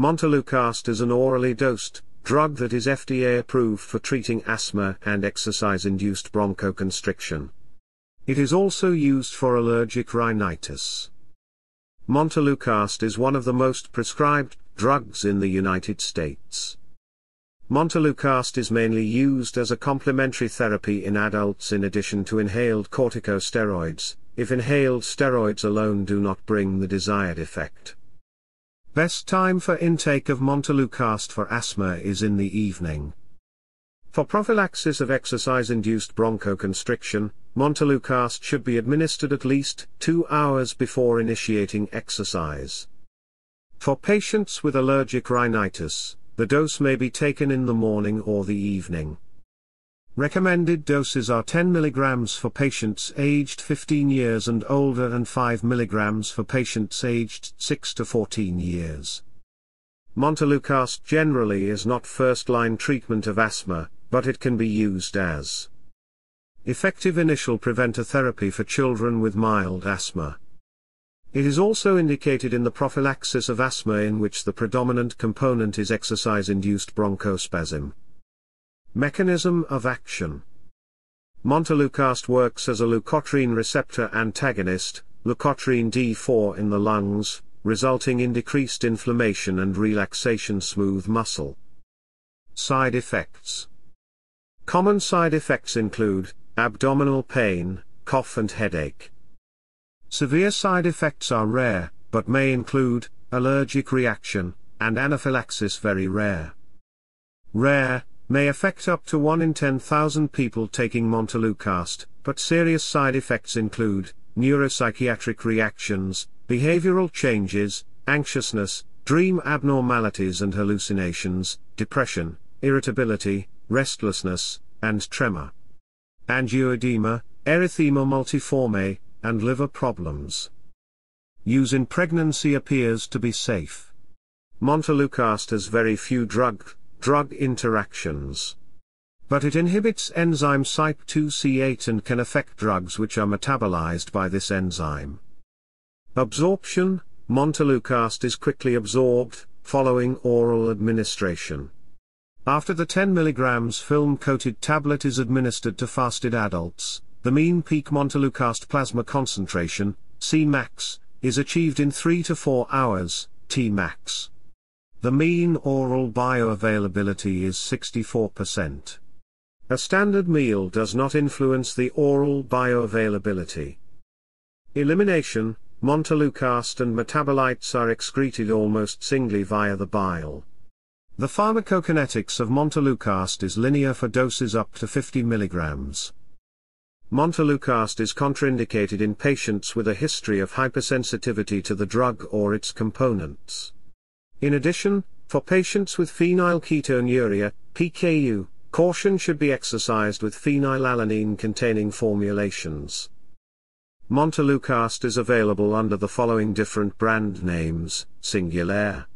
Montelukast is an orally dosed drug that is FDA approved for treating asthma and exercise-induced bronchoconstriction. It is also used for allergic rhinitis. Montelukast is one of the most prescribed drugs in the United States. Montelukast is mainly used as a complementary therapy in adults in addition to inhaled corticosteroids, if inhaled steroids alone do not bring the desired effect. Best time for intake of Montelukast for asthma is in the evening. For prophylaxis of exercise-induced bronchoconstriction, Montelukast should be administered at least 2 hours before initiating exercise. For patients with allergic rhinitis, the dose may be taken in the morning or the evening. Recommended doses are 10 mg for patients aged 15 years and older and 5 mg for patients aged 6 to 14 years. Montelukast generally is not first-line treatment of asthma, but it can be used as effective initial preventer therapy for children with mild asthma. It is also indicated in the prophylaxis of asthma in which the predominant component is exercise-induced bronchospasm. Mechanism of action. Montelukast works as a leukotriene receptor antagonist, leukotriene D4 in the lungs, resulting in decreased inflammation and relaxation smooth muscle. Side effects. Common side effects include abdominal pain, cough and headache. Severe side effects are rare, but may include allergic reaction, and anaphylaxis very rare. Rare may affect up to 1 in 10,000 people taking Montelukast, but serious side effects include neuropsychiatric reactions, behavioral changes, anxiousness, dream abnormalities and hallucinations, depression, irritability, restlessness, and tremor. Angioedema, erythema multiforme, and liver problems. Use in pregnancy appears to be safe. Montelukast has very few drug interactions, but it inhibits enzyme CYP2C8 and can affect drugs which are metabolized by this enzyme. Absorption. Montelukast is quickly absorbed following oral administration. After the 10 mg film-coated tablet is administered to fasted adults, the mean peak Montelukast plasma concentration, Cmax, is achieved in 3 to 4 hours, Tmax. The mean oral bioavailability is 64%. A standard meal does not influence the oral bioavailability. Elimination. Montelukast and metabolites are excreted almost singly via the bile. The pharmacokinetics of Montelukast is linear for doses up to 50 mg. Montelukast is contraindicated in patients with a history of hypersensitivity to the drug or its components. In addition, for patients with phenylketonuria, PKU, caution should be exercised with phenylalanine-containing formulations. Montelukast is available under the following different brand names: Singulair,